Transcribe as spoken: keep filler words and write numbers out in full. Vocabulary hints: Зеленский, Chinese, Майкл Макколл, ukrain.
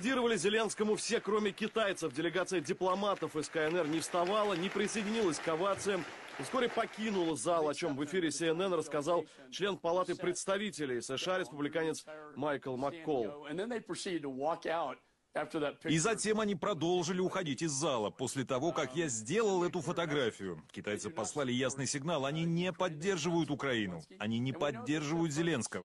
Аплодировали Зеленскому все, кроме китайцев. Делегация дипломатов из ка эн эр не вставала, не присоединилась к овациям. Вскоре покинула зал, о чем в эфире си эн эн рассказал член Палаты представителей США, республиканец Майкл Макколл. И затем они продолжили уходить из зала после того, как я сделал эту фотографию. Китайцы послали ясный сигнал: они не поддерживают Украину, они не поддерживают Зеленского.